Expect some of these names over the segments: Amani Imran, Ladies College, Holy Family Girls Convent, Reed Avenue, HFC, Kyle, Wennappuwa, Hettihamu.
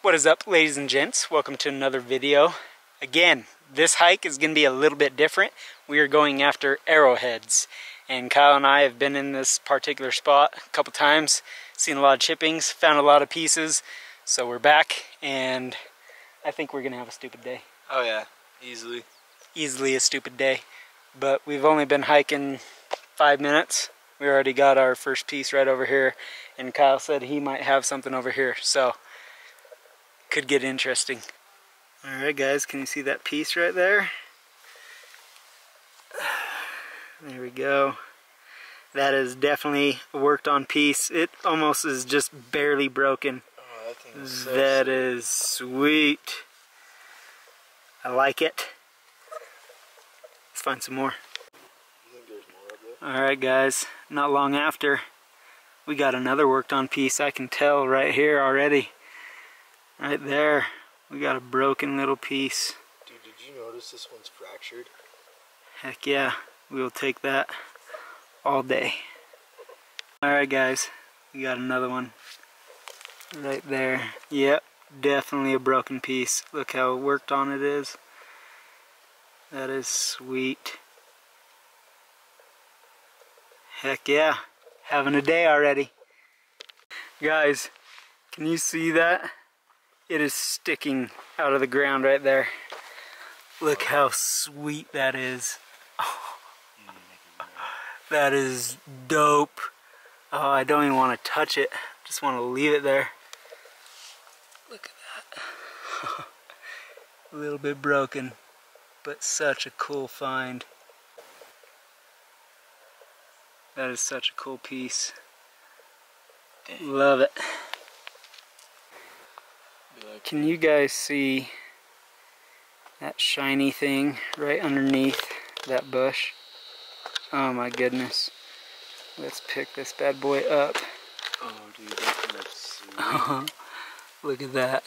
What is up, ladies and gents? Welcome to another video. Again, this hike is going to be a little bit different. We are going after arrowheads, and Kyle and I have been in this particular spot a couple times, seen a lot of chippings, found a lot of pieces, so we're back, and I think we're going to have a stupid day. Oh yeah, easily. Easily a stupid day, but we've only been hiking 5 minutes. We already got our first piece right over here, and Kyle said he might have something over here, so could get interesting. Alright guys, can you see that piece right there? There we go. That is definitely a worked on piece. It almost is just barely broken. Oh, that thing is so sweet. Is sweet. I like it. Let's find some more. Alright guys, not long after, we got another worked on piece. I can tell right here already. Right there, we got a broken little piece. Dude, did you notice this one's fractured? Heck yeah, we will take that all day. Alright guys, we got another one right there. Yep, definitely a broken piece. Look how worked on it is. That is sweet. Heck yeah, having a day already. Guys, can you see that? It is sticking out of the ground right there. Look how sweet that is. Oh, that is dope. Oh, I don't even want to touch it. Just want to leave it there. Look at that. A little bit broken, but such a cool find. That is such a cool piece. Dang. Love it. Can you guys see that shiny thing right underneath that bush? Oh my goodness. Let's pick this bad boy up. Oh dude, that's sweet. Look at that.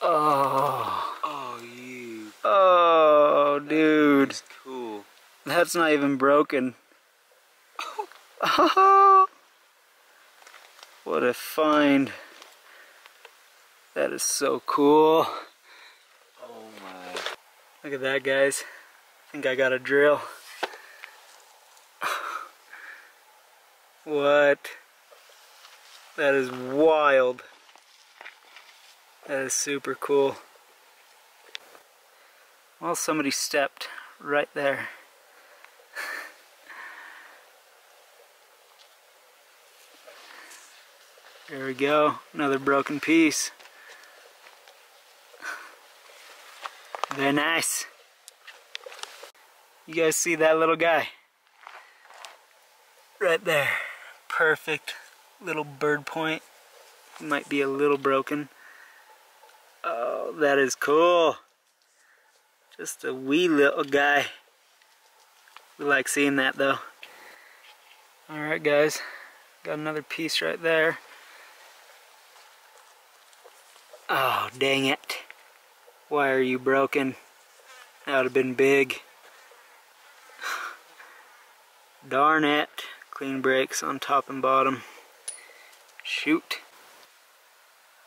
Oh. Oh you. Oh dude. That's cool. That's not even broken. Oh. What a find. That is so cool. Oh my. Look at that, guys. I think I got a drill. What? That is wild. That is super cool. Well, somebody stepped right there. There we go. Another broken piece. Very nice. You guys see that little guy? Right there. Perfect little bird point. It might be a little broken. Oh, that is cool. Just a wee little guy. We like seeing that though. Alright guys, got another piece right there. Oh, dang it. Why are you broken? That would have been big. Darn it. Clean breaks on top and bottom. Shoot.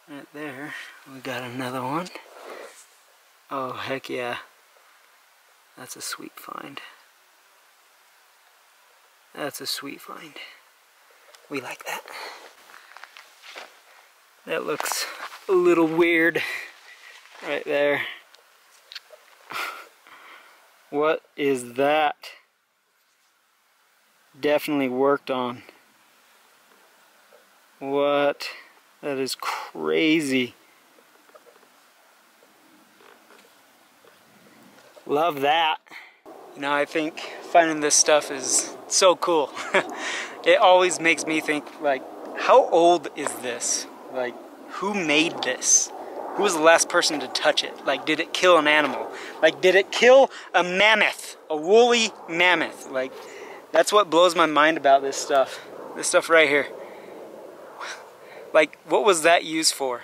Right there, we got another one. Oh, heck yeah. That's a sweet find. That's a sweet find. We like that. That looks a little weird. Right there. What is that? Definitely worked on. What? That is crazy. Love that. You know, I think finding this stuff is so cool. It always makes me think, like, how old is this? Like, who made this? Who was the last person to touch it? Like, did it kill an animal? Like, did it kill a mammoth? A woolly mammoth? Like, that's what blows my mind about this stuff. This stuff right here. Like, what was that used for?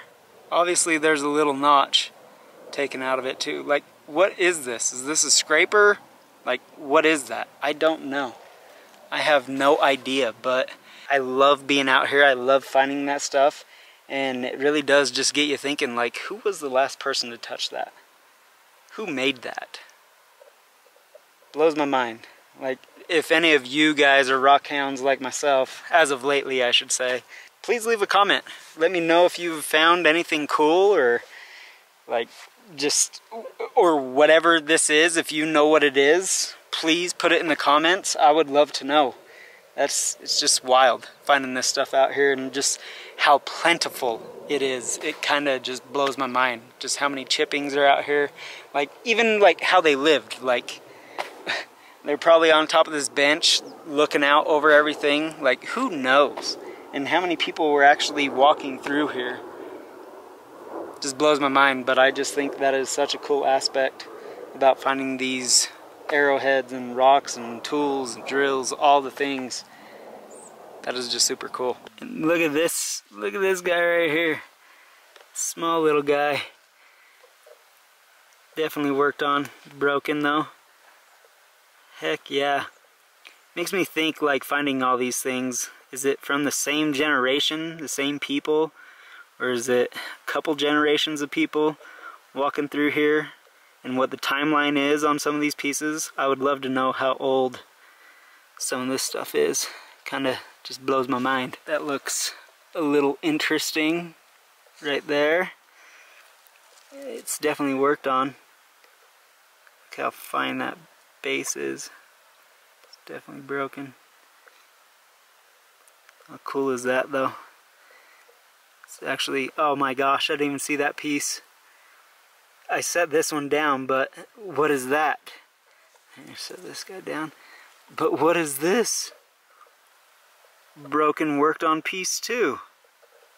Obviously, there's a little notch taken out of it, too. Like, what is this? Is this a scraper? Like, what is that? I don't know. I have no idea, but I love being out here. I love finding that stuff. And it really does just get you thinking, like, who was the last person to touch that? Who made that? Blows my mind. Like, if any of you guys are rock hounds like myself, as of lately I should say, please leave a comment. Let me know if you've found anything cool, or like just, or whatever this is. If you know what it is, please put it in the comments. I would love to know. It's just wild finding this stuff out here, and just how plentiful it is. It kind of just blows my mind, just how many chippings are out here. Like, even like how they lived, like they're probably on top of this bench looking out over everything. Like, who knows? And how many people were actually walking through here. Just blows my mind, but I just think that is such a cool aspect about finding these arrowheads and rocks and tools and drills, all the things. That is just super cool. And look at this guy right here. Small little guy. Definitely worked on, broken though. Heck yeah. Makes me think, like, finding all these things, is it from the same generation, the same people, or is it a couple generations of people walking through here, and what the timeline is on some of these pieces? I would love to know how old some of this stuff is. Kind of just blows my mind. That looks a little interesting right there. It's definitely worked on. Look how fine that base is. It's definitely broken. How cool is that though? It's actually, oh my gosh, I didn't even see that piece. I set this one down, but what is that? I set this guy down, but what is this? Broken, worked on piece too.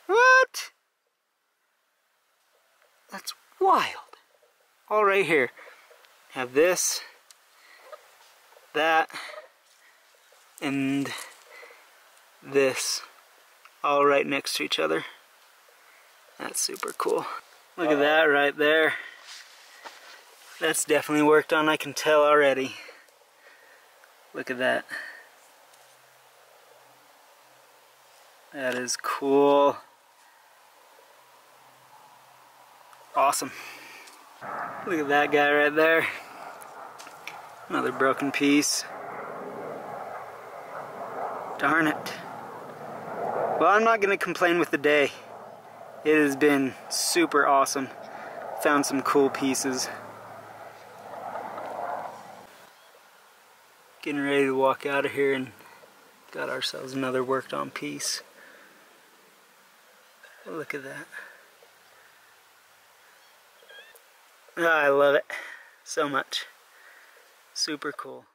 What? That's wild. All right, here have this, that, and this, all right next to each other. That's super cool. Look at that right there. That's definitely worked on, I can tell already. Look at that. That is cool. Awesome. Look at that guy right there. Another broken piece. Darn it. Well, I'm not gonna complain with the day. It has been super awesome. Found some cool pieces. Getting ready to walk out of here, and got ourselves another worked on piece. Look at that. Oh, I love it so much. Super cool.